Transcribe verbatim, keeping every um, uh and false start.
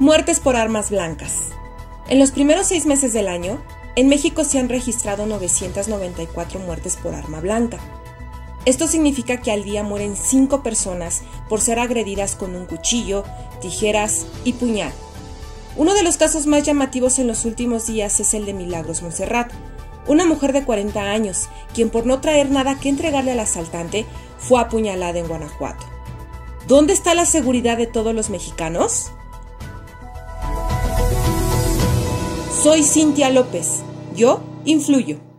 Muertes por armas blancas. En los primeros seis meses del año, en México se han registrado novecientas noventa y cuatro muertes por arma blanca. Esto significa que al día mueren cinco personas por ser agredidas con un cuchillo, tijeras y puñal. Uno de los casos más llamativos en los últimos días es el de Milagros Monserrat, una mujer de cuarenta años, quien por no traer nada que entregarle al asaltante, fue apuñalada en Guanajuato. ¿Dónde está la seguridad de todos los mexicanos? Soy Cintia López, yo influyo.